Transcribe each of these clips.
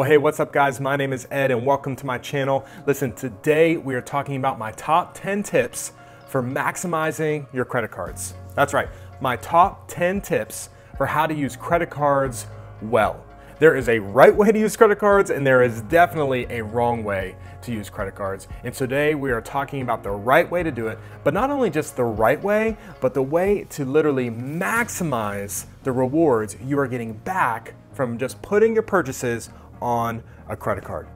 Well, hey, what's up guys? My name is Ed and welcome to my channel. Listen, today we are talking about my top 10 tips for maximizing your credit cards. That's right, my top 10 tips for how to use credit cards well. There is a right way to use credit cards and there is definitely a wrong way to use credit cards. And today we are talking about the right way to do it, but not only just the right way, but the way to literally maximize the rewards you are getting back from just putting your purchases on a credit card.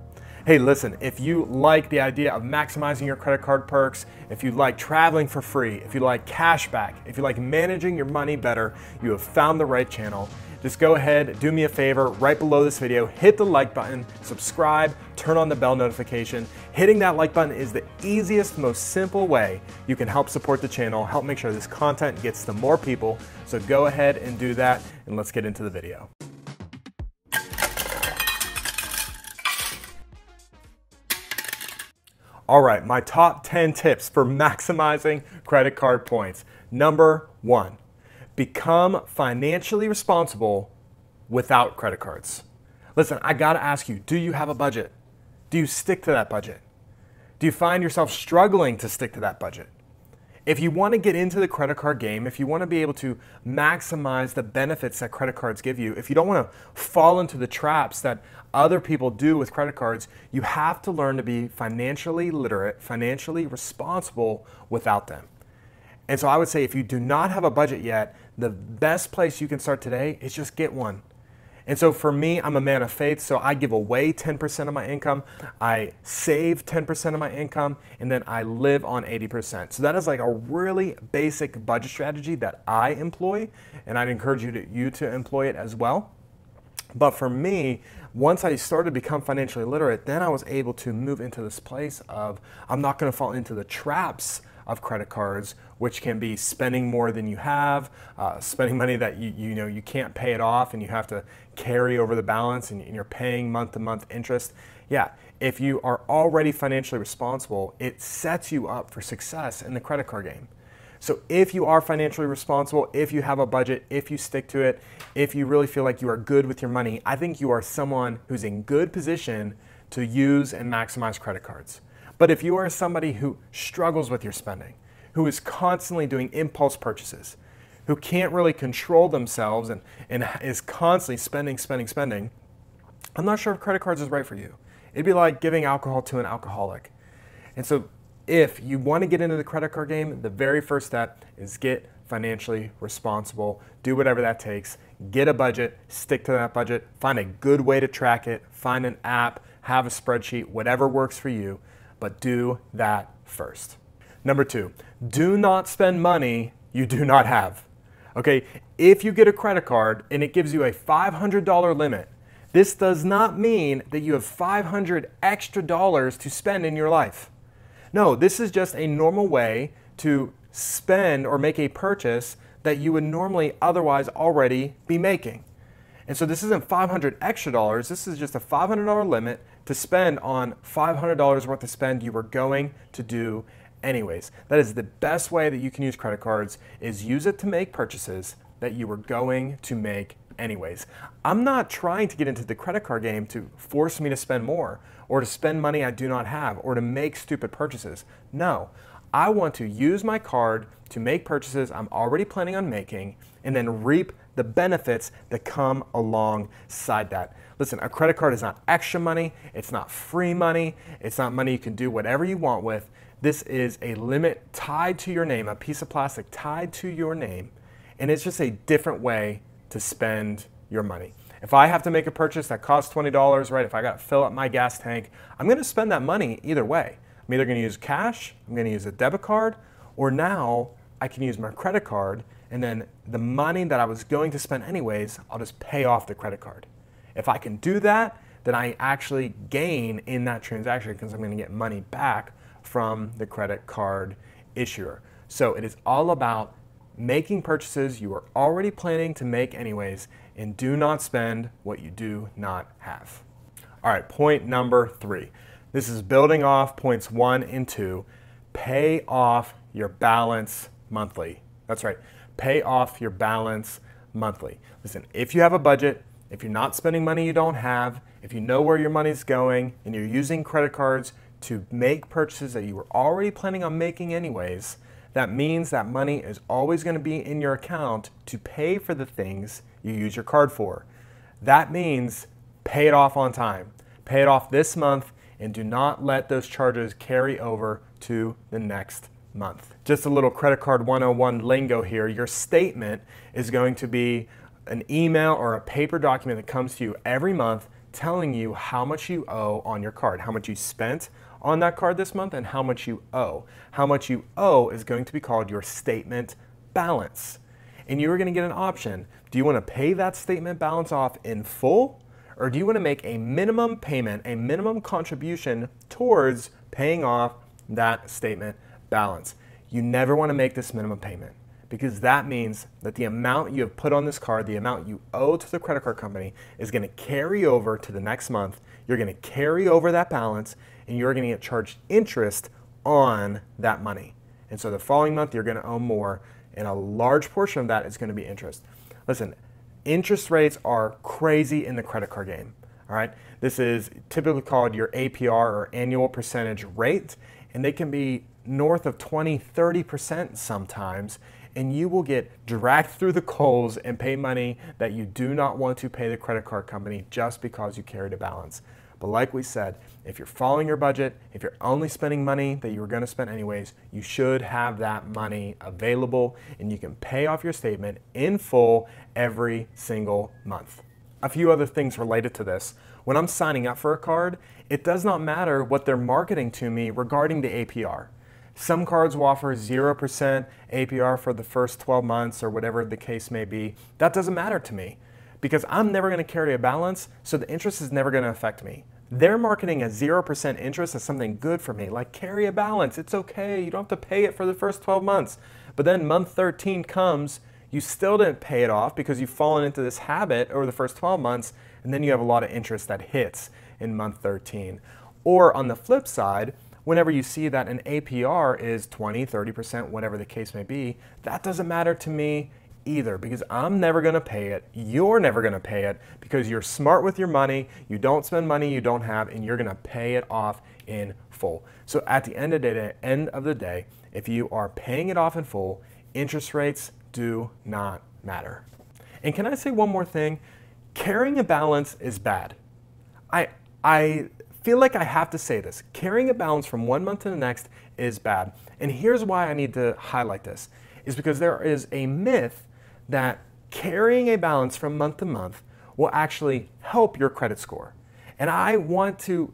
Hey, listen, if you like the idea of maximizing your credit card perks, if you like traveling for free, if you like cash back, if you like managing your money better, you have found the right channel. Just go ahead, do me a favor, right below this video, hit the like button, subscribe, turn on the bell notification. Hitting that like button is the easiest, most simple way you can help support the channel, help make sure this content gets to more people. So go ahead and do that, and let's get into the video. All right, my top 10 tips for maximizing credit card points. Number one. Become financially responsible without credit cards. Listen, I gotta ask you, do you have a budget? Do you stick to that budget? Do you find yourself struggling to stick to that budget? If you wanna get into the credit card game, if you wanna be able to maximize the benefits that credit cards give you, if you don't wanna fall into the traps that other people do with credit cards, you have to learn to be financially literate, financially responsible without them. And so I would say if you do not have a budget yet, the best place you can start today is just get one. And so for me, I'm a man of faith, so I give away 10% of my income, I save 10% of my income, and then I live on 80%. So that is like a really basic budget strategy that I employ, and I'd encourage you to employ it as well. But for me, once I started to become financially literate, then I was able to move into this place of I'm not gonna fall into the traps of credit cards, which can be spending more than you have, spending money that you know you can't pay it off and you have to carry over the balance and you're paying month-to-month interest. Yeah, if you are already financially responsible, it sets you up for success in the credit card game. So if you are financially responsible, if you have a budget, if you stick to it, if you really feel like you are good with your money, I think you are someone who's in good position to use and maximize credit cards. But if you are somebody who struggles with your spending, who is constantly doing impulse purchases, who can't really control themselves and is constantly spending, I'm not sure if credit cards is right for you. It'd be like giving alcohol to an alcoholic. And so if you want to get into the credit card game, the very first step is get financially responsible. Do whatever that takes. Get a budget, stick to that budget, find a good way to track it, find an app, have a spreadsheet, whatever works for you. But do that first. Number two, do not spend money you do not have. Okay, if you get a credit card and it gives you a $500 limit, this does not mean that you have $500 extra dollars to spend in your life. No, this is just a normal way to spend or make a purchase that you would normally otherwise already be making. And so this isn't $500 extra dollars, this is just a $500 limit to spend on $500 worth of spend you were going to do anyways. That is the best way that you can use credit cards, is use it to make purchases that you were going to make anyways. I'm not trying to get into the credit card game to force me to spend more or to spend money I do not have or to make stupid purchases. No, I want to use my card to make purchases I'm already planning on making and then reap the benefits that come alongside that. Listen, a credit card is not extra money, it's not free money, it's not money you can do whatever you want with. This is a limit tied to your name, a piece of plastic tied to your name, and it's just a different way to spend your money. If I have to make a purchase that costs $20, right, if I gotta fill up my gas tank, I'm gonna spend that money either way. I'm either gonna use cash, I'm gonna use a debit card, or now I can use my credit card, and then the money that I was going to spend anyways, I'll just pay off the credit card. If I can do that, then I actually gain in that transaction because I'm gonna get money back from the credit card issuer. So it is all about making purchases you are already planning to make anyways, and do not spend what you do not have. All right, point number three. This is building off points one and two. Pay off your balance monthly. That's right, pay off your balance monthly. Listen, if you have a budget, if you're not spending money you don't have, If you know where your money's going and you're using credit cards to make purchases that you were already planning on making anyways, that means that money is always going to be in your account to pay for the things you use your card for. That means pay it off on time. Pay it off this month and do not let those charges carry over to the next month. Just a little credit card 101 lingo here. Your statement is going to be an email or a paper document that comes to you every month telling you how much you owe on your card, how much you spent on that card this month and how much you owe. How much you owe is going to be called your statement balance. And you're going to get an option. Do you want to pay that statement balance off in full, or do you want to make a minimum payment, a minimum contribution towards paying off that statement balance? You never want to make this minimum payment, because that means that the amount you have put on this card, the amount you owe to the credit card company, is going to carry over to the next month. You're going to carry over that balance and you're going to get charged interest on that money. And so the following month, you're going to owe more, and a large portion of that is going to be interest. Listen, interest rates are crazy in the credit card game, all right? This is typically called your APR, or annual percentage rate, and they can be north of 20, 30% sometimes, and you will get dragged through the coals and pay money that you do not want to pay the credit card company just because you carried a balance. But like we said, if you're following your budget, if you're only spending money that you were going to spend anyways, you should have that money available and you can pay off your statement in full every single month. A few other things related to this. When I'm signing up for a card, it does not matter what they're marketing to me regarding the APR. Some cards will offer 0% APR for the first 12 months or whatever the case may be. That doesn't matter to me, because I'm never going to carry a balance, so the interest is never going to affect me. They're marketing a 0% interest as something good for me, like carry a balance, it's okay, you don't have to pay it for the first 12 months. But then month 13 comes, you still didn't pay it off because you've fallen into this habit over the first 12 months, and then you have a lot of interest that hits in month 13. Or on the flip side, whenever you see that an APR is 20, 30%, whatever the case may be, that doesn't matter to me either, because I'm never going to pay it, you're never going to pay it, because you're smart with your money, you don't spend money you don't have, and you're going to pay it off in full. So at the end of the day, if you are paying it off in full, interest rates do not matter. And can I say one more thing? Carrying a balance is bad. I feel like I have to say this. Carrying a balance from one month to the next is bad. And here's why I need to highlight this, is because there is a myth that carrying a balance from month to month will actually help your credit score. And I want to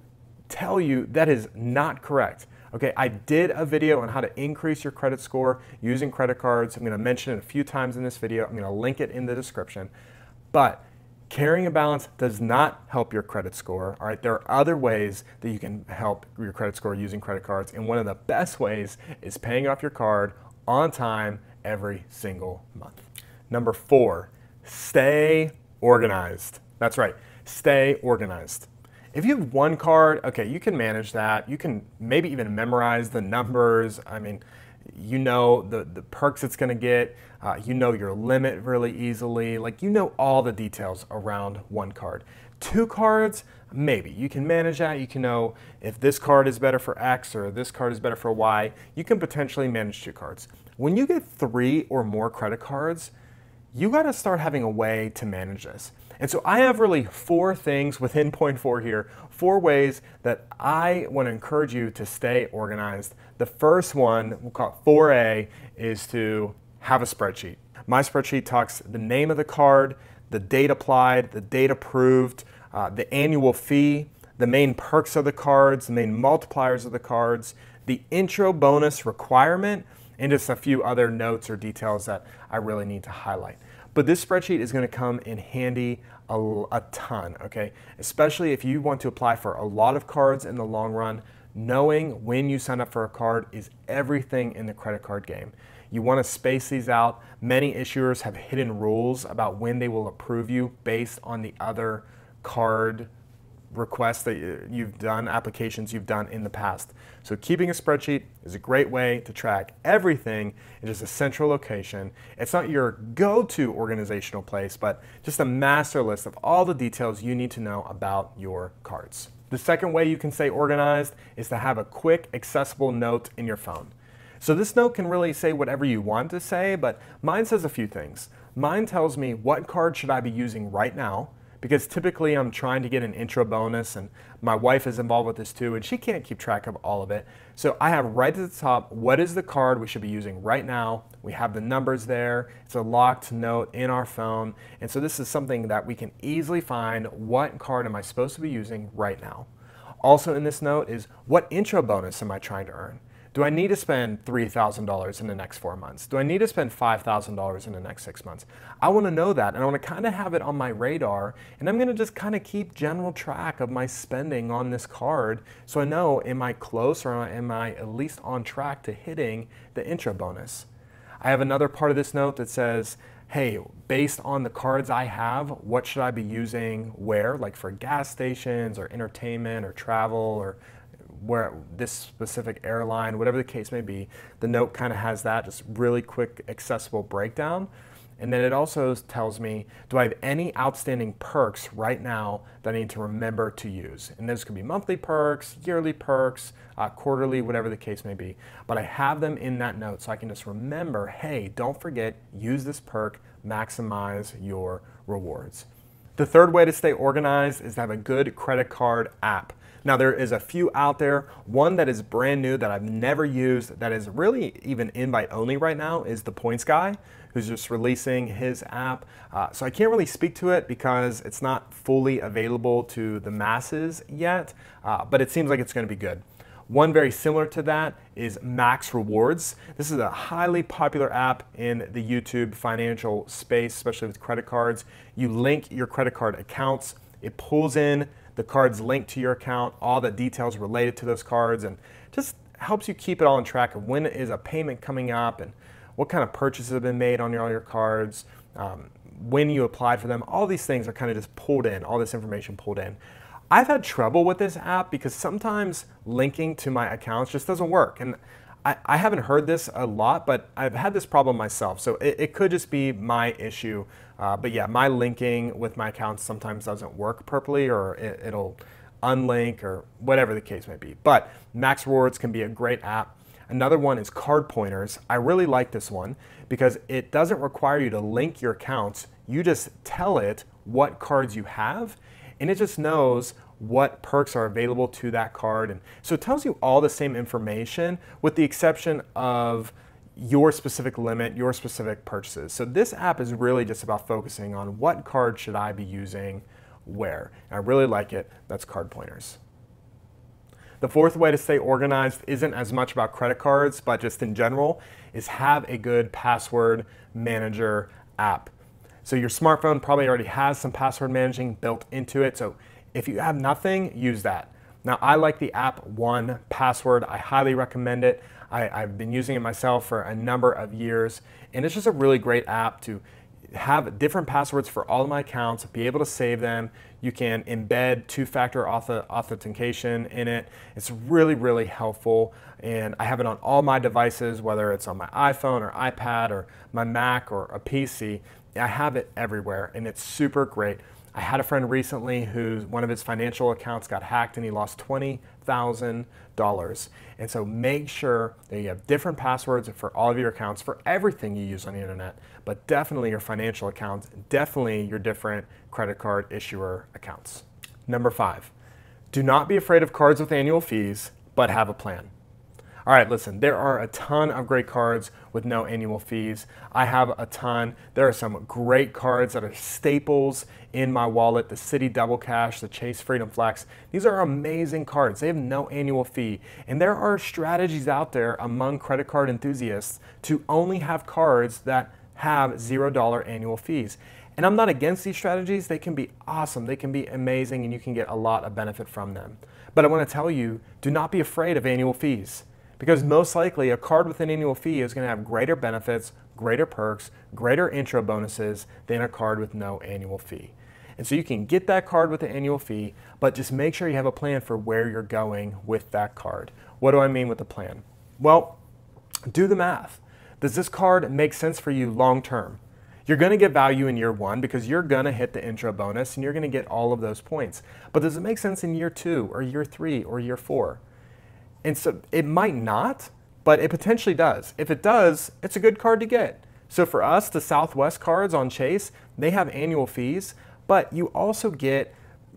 tell you that is not correct. Okay, I did a video on how to increase your credit score using credit cards. I'm going to mention it a few times in this video. I'm going to link it in the description. But carrying a balance does not help your credit score, all right? There are other ways that you can help your credit score using credit cards, and one of the best ways is paying off your card on time every single month. Number 4, stay organized. That's right, stay organized. If you have one card, okay, you can manage that. You can maybe even memorize the numbers. I mean, you know the perks it's going to get, you know your limit really easily, like you know all the details around one card. 2 cards, maybe. You can manage that, you can know if this card is better for X or this card is better for Y. You can potentially manage 2 cards. When you get 3 or more credit cards, you got to start having a way to manage this. And so I have really 4 things within point 4 here, 4 ways that I want to encourage you to stay organized. The first one, we'll call it 4A, is to have a spreadsheet. My spreadsheet talks the name of the card, the date applied, the date approved, the annual fee, the main perks of the cards, the main multipliers of the cards, the intro bonus requirement, and just a few other notes or details that I really need to highlight. But this spreadsheet is going to come in handy a ton, okay? Especially if you want to apply for a lot of cards in the long run, knowing when you sign up for a card is everything in the credit card game. You want to space these out. Many issuers have hidden rules about when they will approve you based on the other card requests that you've done, applications you've done in the past. So keeping a spreadsheet is a great way to track everything in just a central location. It's not your go-to organizational place, but just a master list of all the details you need to know about your cards. The second way you can stay organized is to have a quick, accessible note in your phone. So this note can really say whatever you want to say, but mine says a few things. Mine tells me what card should I be using right now, because typically I'm trying to get an intro bonus, and my wife is involved with this too, and she can't keep track of all of it. So I have right at the top, what is the card we should be using right now? We have the numbers there. It's a locked note in our phone. And so this is something that we can easily find. What card am I supposed to be using right now? Also in this note is, what intro bonus am I trying to earn? Do I need to spend $3,000 in the next 4 months? Do I need to spend $5,000 in the next 6 months? I want to know that, and I want to kind of have it on my radar, and I'm going to just kind of keep general track of my spending on this card so I know, am I close or am I at least on track to hitting the intro bonus? I have another part of this note that says, hey, based on the cards I have, what should I be using where? Like for gas stations or entertainment or travel or where this specific airline, whatever the case may be. The note kind of has that just really quick, accessible breakdown. And then it also tells me, do I have any outstanding perks right now that I need to remember to use? And those could be monthly perks, yearly perks, quarterly, whatever the case may be. But I have them in that note so I can just remember, hey, don't forget, use this perk, maximize your rewards. The third way to stay organized is to have a good credit card app. Now there is a few out there. One that is brand new that I've never used that is really even invite only right now is the Points Guy, who's just releasing his app. So I can't really speak to it because it's not fully available to the masses yet, but it seems like it's going to be good. One very similar to that is MaxRewards. This is a highly popular app in the YouTube financial space, especially with credit cards. You link your credit card accounts. It pulls in the cards linked to your account, all the details related to those cards, and just helps you keep it all on track of when is a payment coming up and what kind of purchases have been made on all your cards, when you applied for them. All these things are kind of just pulled in, all this information pulled in. I've had trouble with this app because sometimes linking to my accounts just doesn't work. And I haven't heard this a lot, but I've had this problem myself. So it could just be my issue. But yeah, my linking with my accounts sometimes doesn't work properly, or it'll unlink or whatever the case may be. But MaxRewards can be a great app. Another one is Cardpointers. I really like this one because it doesn't require you to link your accounts. You just tell it what cards you have, and it just knows what perks are available to that card. And so it tells you all the same information with the exception of your specific limit, your specific purchases. So this app is really just about focusing on what card should I be using where. And I really like it. That's Cardpointers. The fourth way to stay organized isn't as much about credit cards, but just in general, is have a good password manager app. So your smartphone probably already has some password managing built into it. So if you have nothing, use that. Now, I like the app 1password. I highly recommend it. I've been using it myself for a number of years, and it's just a really great app to have different passwords for all of my accounts, be able to save them. You can embed two-factor authentication in it. It's really, really helpful, and I have it on all my devices, whether it's on my iPhone or iPad or my Mac or a PC. I have it everywhere, and it's super great. I had a friend recently who one of his financial accounts got hacked and he lost $20,000. And so make sure that you have different passwords for all of your accounts, for everything you use on the internet, but definitely your financial accounts, definitely your different credit card issuer accounts. Number 5, do not be afraid of cards with annual fees, but have a plan. All right, listen, there are a ton of great cards with no annual fees. I have a ton. There are some great cards that are staples in my wallet, the Citi Double Cash, the Chase Freedom Flex. These are amazing cards. They have no annual fee. And there are strategies out there among credit card enthusiasts to only have cards that have $0 annual fees. And I'm not against these strategies. They can be awesome. They can be amazing, and you can get a lot of benefit from them. But I want to tell you, do not be afraid of annual fees. Because most likely a card with an annual fee is going to have greater benefits, greater perks, greater intro bonuses than a card with no annual fee. And so you can get that card with the annual fee, but just make sure you have a plan for where you're going with that card. What do I mean with a plan? Well, do the math. Does this card make sense for you long term? You're going to get value in year one because you're going to hit the intro bonus and you're going to get all of those points. But does it make sense in year two or year three or year four? And so it might not, but it potentially does. If it does, it's a good card to get. So for us, the Southwest cards on Chase, they have annual fees, but you also get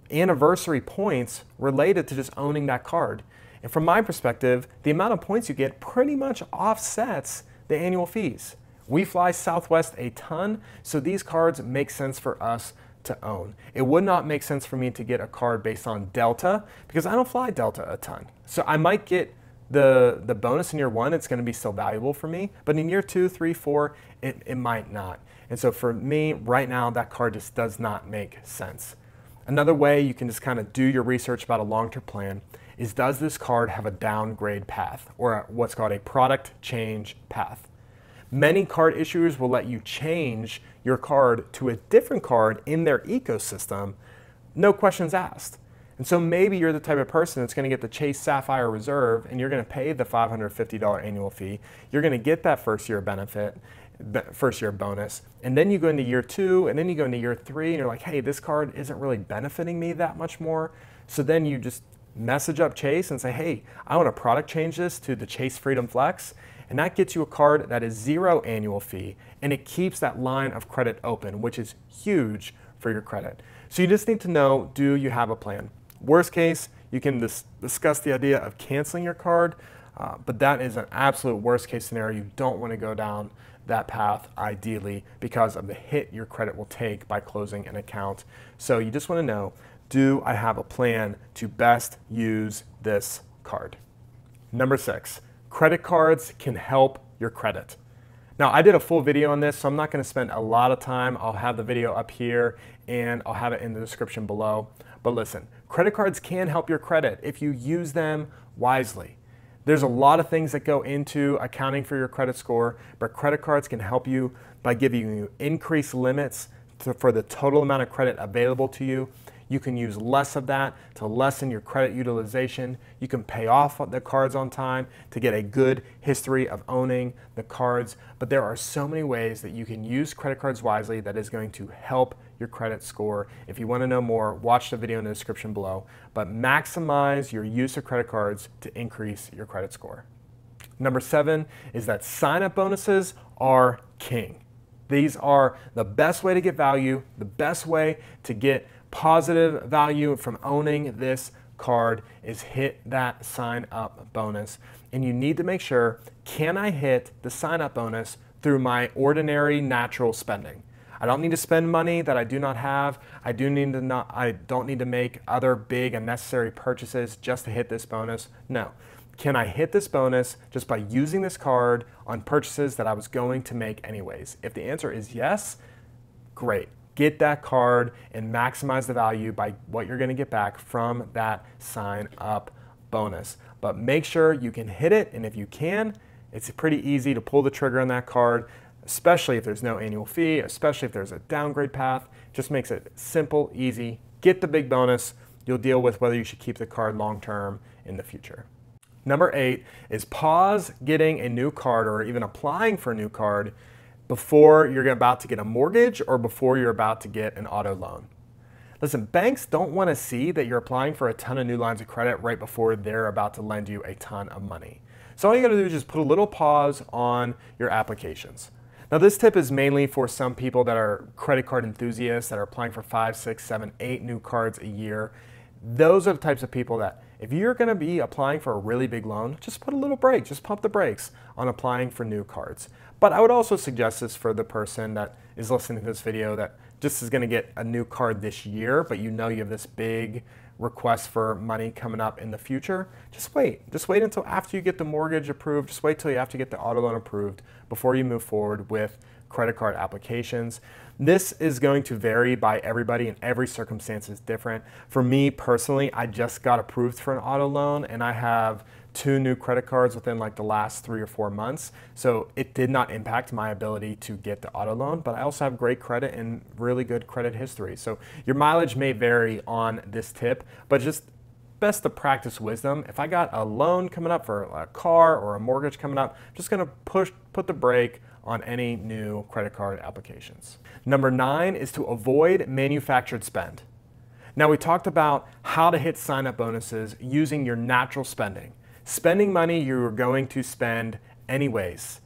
anniversary points related to just owning that card. And from my perspective, the amount of points you get pretty much offsets the annual fees. We fly Southwest a ton, so these cards make sense for us to own. It would not make sense for me to get a card based on Delta because I don't fly Delta a ton. So I might get the bonus in year one, it's going to be still valuable for me, but in year two, three, four, it might not. And so for me right now, that card just does not make sense. Another way you can just kind of do your research about a long-term plan is, does this card have a downgrade path or what's called a product change path? Many card issuers will let you change your card to a different card in their ecosystem, no questions asked. And so maybe you're the type of person that's going to get the Chase Sapphire Reserve and you're going to pay the $550 annual fee. You're going to get that first year benefit, first year bonus, and then you go into year two and then you go into year three and you're like, hey, this card isn't really benefiting me that much more. So then you just message up Chase and say, hey, I want to product change this to the Chase Freedom Flex. And that gets you a card that is zero annual fee and it keeps that line of credit open, which is huge for your credit. So you just need to know, do you have a plan? Worst case, you can discuss the idea of canceling your card, but that is an absolute worst case scenario. You don't want to go down that path ideally because of the hit your credit will take by closing an account. So you just want to know, do I have a plan to best use this card? Number six. Credit cards can help your credit. Now, I did a full video on this, so I'm not going to spend a lot of time. I'll have the video up here and I'll have it in the description below. But listen, credit cards can help your credit if you use them wisely. There's a lot of things that go into accounting for your credit score, but credit cards can help you by giving you increased limits for the total amount of credit available to you. You can use less of that to lessen your credit utilization. You can pay off the cards on time to get a good history of owning the cards. But there are so many ways that you can use credit cards wisely that is going to help your credit score. If you want to know more, watch the video in the description below. But maximize your use of credit cards to increase your credit score. Number seven is that sign-up bonuses are king. These are the best way to get value, the best way to get positive value from owning this card is hit that sign up bonus. And you need to make sure, can I hit the sign up bonus through my ordinary natural spending? I don't need to spend money that I do not have. I don't need to make other big unnecessary purchases just to hit this bonus. No. Can I hit this bonus just by using this card on purchases that I was going to make anyways? If the answer is yes, great. Get that card and maximize the value by what you're going to get back from that sign up bonus. But make sure you can hit it, and if you can, it's pretty easy to pull the trigger on that card, especially if there's no annual fee, especially if there's a downgrade path. It just makes it simple, easy. Get the big bonus. You'll deal with whether you should keep the card long term in the future. Number eight is pause getting a new card or even applying for a new card before you're about to get a mortgage or before you're about to get an auto loan. Listen, banks don't want to see that you're applying for a ton of new lines of credit right before they're about to lend you a ton of money. So all you got to do is just put a little pause on your applications. Now this tip is mainly for some people that are credit card enthusiasts that are applying for 5, 6, 7, 8 new cards a year. Those are the types of people that if you're going to be applying for a really big loan, just put a little break, just pump the brakes on applying for new cards. But I would also suggest this for the person that is listening to this video that just is going to get a new card this year, but you know you have this big request for money coming up in the future. Just wait. Just wait until after you get the mortgage approved. Just wait till you have to get the auto loan approved before you move forward with credit card applications. This is going to vary by everybody and every circumstance is different. For me personally, I just got approved for an auto loan and I have 2 new credit cards within like the last 3 or 4 months. So it did not impact my ability to get the auto loan, but I also have great credit and really good credit history. So your mileage may vary on this tip, but just best of practice wisdom. If I got a loan coming up for a car or a mortgage coming up, I'm just gonna put the brake on any new credit card applications. Number 9 is to avoid manufactured spend. Now we talked about how to hit sign-up bonuses using your natural spending. Spending money you're going to spend anyways.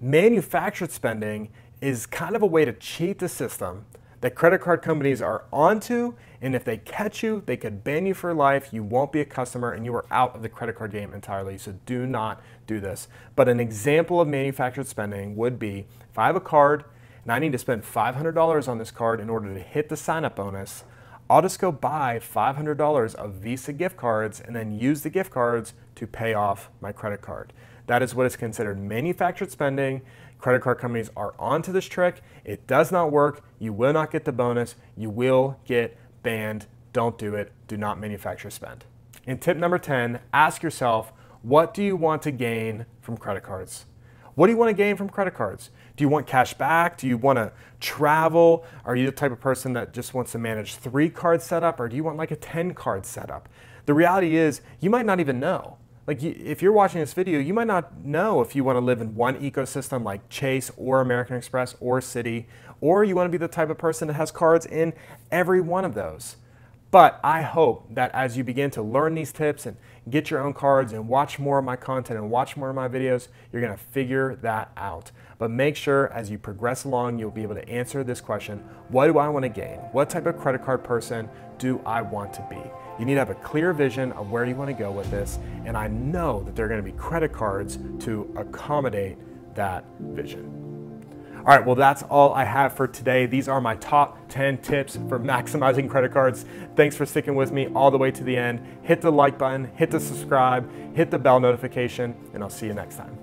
Manufactured spending is kind of a way to cheat the system that credit card companies are onto, and if they catch you, they could ban you for life, you won't be a customer, and you are out of the credit card game entirely, so do not do this. But an example of manufactured spending would be, if I have a card and I need to spend $500 on this card in order to hit the sign-up bonus, I'll just go buy $500 of Visa gift cards and then use the gift cards to pay off my credit card. That is what is considered manufactured spending. Credit card companies are onto this trick. It does not work. You will not get the bonus. You will get banned. Don't do it. Do not manufacture spend. And tip number 10, ask yourself, what do you want to gain from credit cards? What do you want to gain from credit cards? Do you want cash back? Do you want to travel? Are you the type of person that just wants to manage 3-card setup, or do you want like a 10-card setup? The reality is you might not even know. Like if you're watching this video, you might not know if you want to live in one ecosystem like Chase or American Express or Citi, or you want to be the type of person that has cards in every one of those. But I hope that as you begin to learn these tips and get your own cards and watch more of my content and watch more of my videos, you're gonna figure that out. But make sure as you progress along, you'll be able to answer this question, what do I wanna gain? What type of credit card person do I want to be? You need to have a clear vision of where you wanna go with this, and I know that there are gonna be credit cards to accommodate that vision. All right, well, that's all I have for today. These are my top 10 tips for maximizing credit cards. Thanks for sticking with me all the way to the end. Hit the like button, hit the subscribe, hit the bell notification, and I'll see you next time.